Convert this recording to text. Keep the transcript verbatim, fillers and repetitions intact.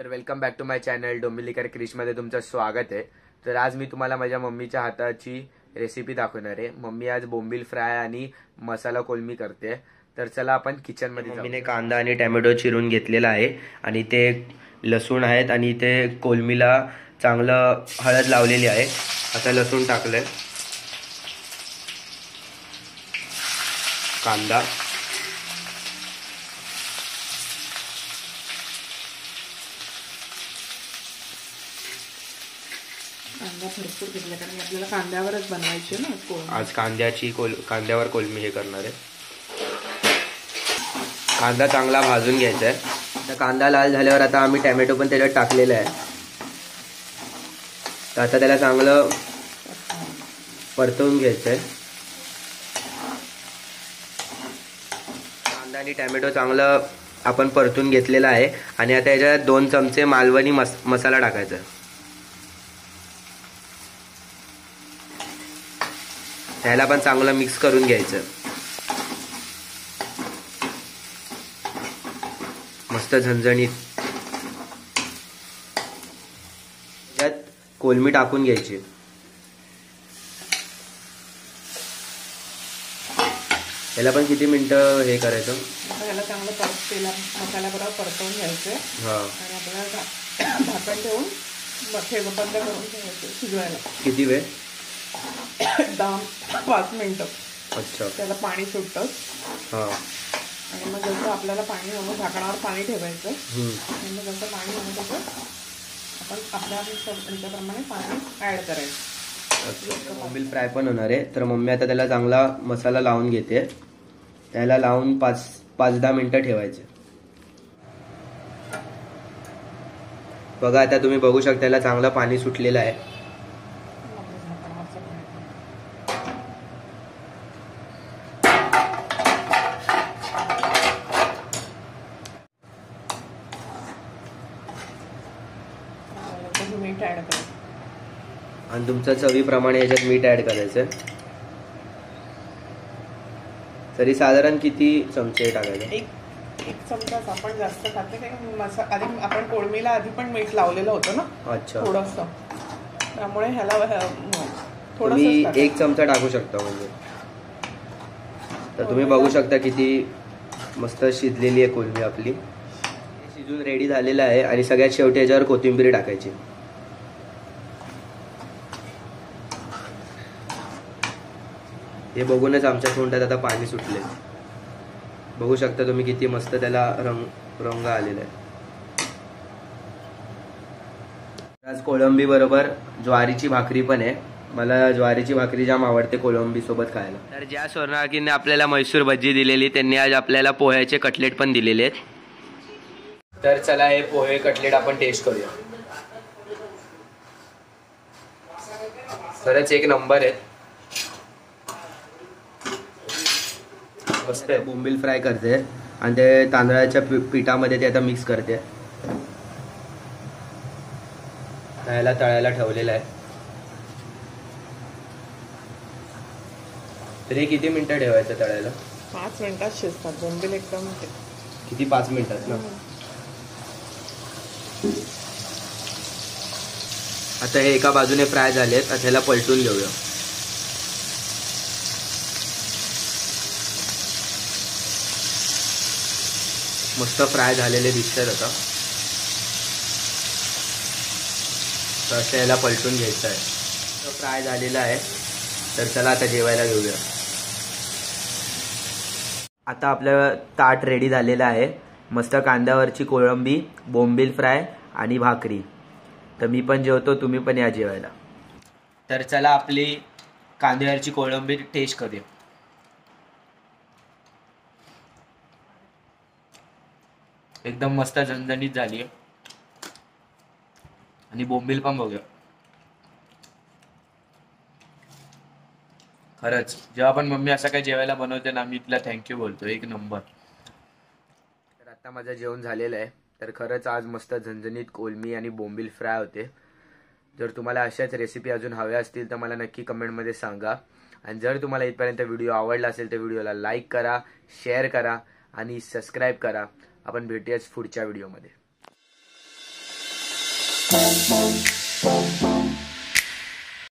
तर welcome back to my channel डोंबिवलीकर क्रिश मध्ये तुमचं स्वागत आहे। तर आज मी तुम्हाला माझ्या मम्मीच्या हाताची रेसिपी दाखवणार आहे। मम्मी आज बोंबिल फ्राय आणि मसाला कोलमी करते। तर चला आपण किचन मध्ये जाऊ। मम्मीने कांदा आणि टोमॅटो चिरून घेतलेला आहे आणि ते लसूण आहेत आणि ते कोलमीला चांगलं हळद लावलेली आहे। आता लसूण टाकले, कांदा, कांदा भरपूर घेतला कारण आपल्याला कांद्यावरच बनवायचे ना कोलमी। आज कांद्याची कोल कांद्यावर कोलमी हे करणार आहे। कांदा चांगला भाजून घ्यायचा आहे। तर कांदा लाल झाल्यावर आता आम्ही टोमॅटो पण त्याच्यात टाकलेला आहे। तर आता त्याला चांगलं परतवून घ्यायचं आहे। कांदा आणि टोमॅटो चांगलं आपण परतून घेतलेला आहे आणि आता याच्यात दोन चमचे मालवणी मस मसाला टाकायचा आहे। त्याला पण चांगलं मिक्स करून घ्यायचं। मस्त झणझणीत त्यात कोलमी टाकून घ्यायची। त्याला पण किती मिनिटं हे करायचं, त्याला चांगलं तेला मसाला बरोबर परतवून घ्यायचं आणि आपल्याला झाकण ठेवून मथे बंद करून ठेवायचं शिजवायला। किती वेळ? पाच मिनिटं। अच्छा, त्याला पाणी सुटतं। हां, आणि मग जसं आपल्याला पाणी हवं, झाकणावर पाणी ठेवायचं आणि मग जसं पाणी हवं तसं आपण आपल्या ह्याच्याप्रमाणे पाणी ॲड करायचं। बोंबिल फ्राय पण होणार आहे। तर मम्मी आता त्याला चांगला मसाला लावून घेते। त्याला लावून पाच पाच दहा मिनिटं ठेवायचे। बघा आता तुम्ही बघू शकता त्याला चांगलं पाणी सुटलेलं आहे। आणि तुमच्या चवीप्रमाणे याच्यात मीठ ऍड करायचं। तरी साधारण किती चमचे टाकायचे? एक एक चमचा आपण जास्त खाते कारण मसाला आधी आपण कोळमीला आधी पण मीठ लावलेलं होतं ना। अच्छा, थोडंसं, त्यामुळे ह्याला थोडंसं एक चमचा टाकू शकता म्हणजे। तर तुम्ही बघू शकता किती मस्त शिजलेली आहे कोळमी आपली। शिजून रेडी झालेलं आहे आणि सगळ्यात शेवटी याच्यावर कोथिंबीर टाकायची। हे बघूनच आमच्या तोंडात आता पाणी सुटले। बघू शकता तुम्ही किती मस्त त्याला रंग रंग आलेला आहे। आज कोलंबी बरोबर ज्वारीची भाकरी पण आहे। मला ज्वारीची भाकरी जाम आवडते कोलंबी सोबत खायला। तर ज्या स्वर्णाकीने आपल्याला म्हैसूर भज्जी दिलेली, त्यांनी आज आपल्याला पोह्याचे कटलेट पण दिलेले आहेत। तर चला हे पोहे कटलेट आपण टेस्ट करूया। खरंच एक नंबर आहेत। मस्त बोंबिल फ्राय करते आणि ते तांदळाच्या पिठामध्ये ते आता मिक्स करते। तळायला तळायला ठेवलेलं आहे। तरी किती मिनिटं ठेवायचं तळायला? पाच मिनिटात शिजतात बोंबिल एकदम। किती? पाच मिनिटात ना। आता हे एका बाजूने फ्राय झालेत, आता ह्याला पलटून घेऊया। मस्त फ्राय झालेले दिसतात आता। तर त्याला पलटून घ्यायचं आहे। तो फ्राय झालेला आहे। तर चला आता जेवायला घेऊया। आता आपलं ताट रेडी झालेलं आहे। मस्त कांद्यावरची कोळंबी, बोंबिल फ्राय आणि भाकरी। तर मी पण जेवतो, तुम्ही पण या जेवायला। तर चला आपली कांद्यावरची कोळंबी टेस्ट करूया। एकदम मस्त झणझणीत झाली आहे। आणि बोंबिल पण बघूया। खरंच जेव्हा पण मम्मी असं काही जेवायला बनवते ना, मी तिला थँक्यू बोलतो। एक नंबर। तर आता माझं जेवण झालेलं आहे। तर खरंच आज मस्त झणझणीत कोलमी आणि बोंबिल फ्राय होते। जर तुम्हाला अशाच रेसिपी अजून हव्या असतील तर मला नक्की कमेंटमध्ये सांगा। आणि जर तुम्हाला इथपर्यंत व्हिडिओ आवडला असेल तर व्हिडिओला लाईक करा, शेअर करा आणि सबस्क्राईब करा। आपण भेटूयाच पुढच्या व्हिडिओमध्ये।